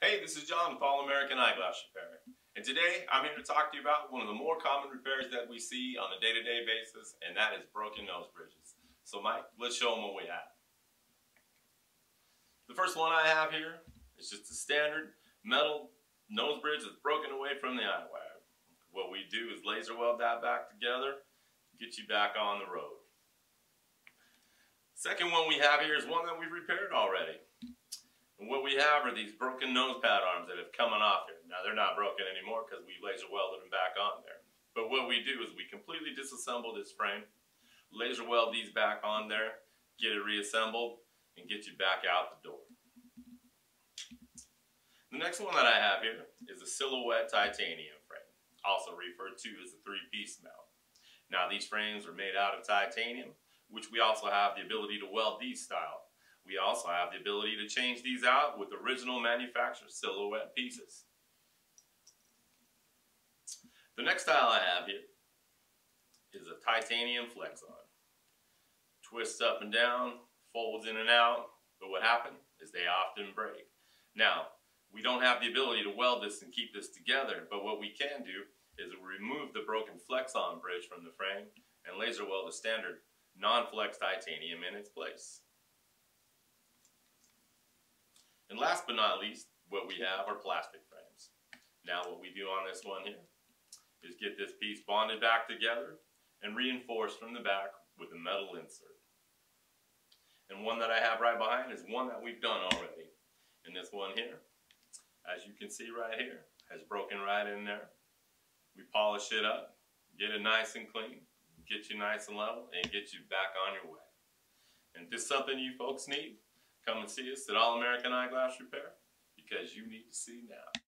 Hey, this is John with All American Eyeglass Repair, and today I'm here to talk to you about one of the more common repairs that we see on a day-to-day basis, and that is broken nose bridges. So Mike, let's show them what we have. The first one I have here is just a standard metal nose bridge that's broken away from the eyewire. What we do is laser weld that back together, get you back on the road. Second one we have here is one that we've repaired already. And what we have are these broken nose pad arms that have come off here. Now they're not broken anymore because we laser welded them back on there. But what we do is we completely disassemble this frame, laser weld these back on there, get it reassembled, and get you back out the door. The next one that I have here is a Silhouette titanium frame, also referred to as a three-piece mount. Now these frames are made out of titanium, which we also have the ability to weld these style. We also have the ability to change these out with original manufacturer Silhouette pieces. The next style I have here is a titanium flex-on. Twists up and down, folds in and out, but what happens is they often break. Now, we don't have the ability to weld this and keep this together, but what we can do is remove the broken flex-on bridge from the frame and laser weld a standard non-flex titanium in its place. And last but not least, what we have are plastic frames. Now what we do on this one here is get this piece bonded back together and reinforced from the back with a metal insert. And one that I have right behind is one that we've done already. And this one here, as you can see right here, has broken right in there. We polish it up, get it nice and clean, get you nice and level, and get you back on your way. And if this is something you folks need, come and see us at All American Eyeglass Repair, because you need to see now.